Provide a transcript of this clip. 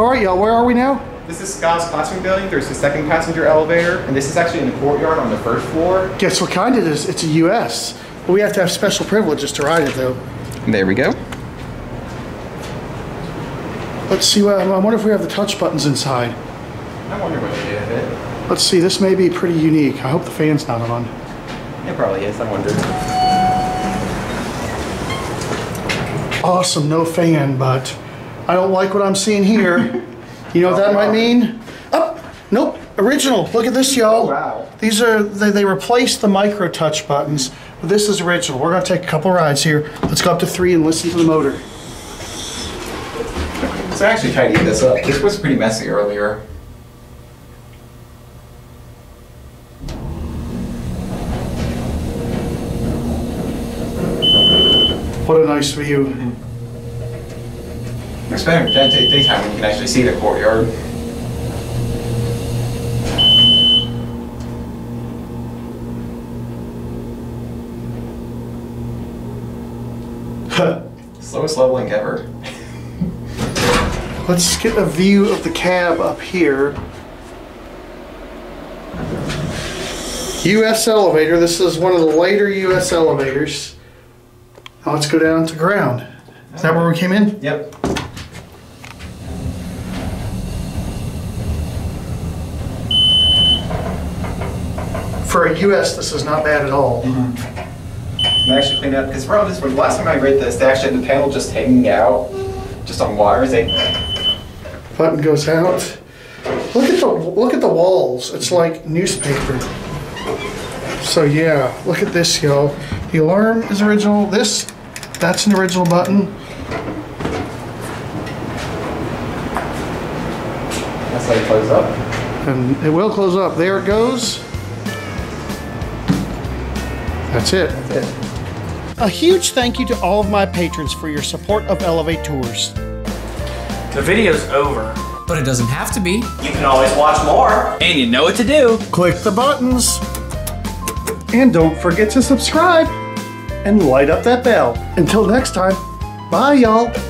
All right, y'all, where are we now? This is Skiles Classroom Building. There's the second passenger elevator, and this is actually in the courtyard on the first floor. Guess what kind it is? It's a US. But we have to have special privileges to ride it, though. There we go. Let's see, I wonder if we have the touch buttons inside. I wonder what they did. Let's see, this may be pretty unique. I hope the fan's not on. It probably is, I wonder. Awesome, no fan, but I don't like what I'm seeing here. You know what that might mean? Oh, nope, original. Look at this, y'all. Oh, wow. These are, they replaced the micro touch buttons. But this is original. We're gonna take a couple rides here. Let's go up to 3 and listen to the motor. So I actually tidied this up. This was pretty messy earlier. What a nice view. Mm-hmm. It's better in daytime when you can actually see the courtyard. Slowest leveling ever. Let's get a view of the cab up here. US elevator. This is one of the later US elevators. Now let's go down to ground. Is that where we came in? Yep. For a US, this is not bad at all. Mm-hmm. I actually cleaned up, because the last time I read this, they actually had the panel just hanging out, just on wires. Button goes out. Look at the walls. It's like newspaper. So yeah, look at this, y'all. The alarm is original. That's an original button. That's how you close up. And it will close up. There it goes. That's it. That's it. A huge thank you to all of my patrons for your support of Elevate Tours. The video's over. But it doesn't have to be. You can always watch more. And you know what to do. Click the buttons. And don't forget to subscribe. And light up that bell. Until next time, bye y'all.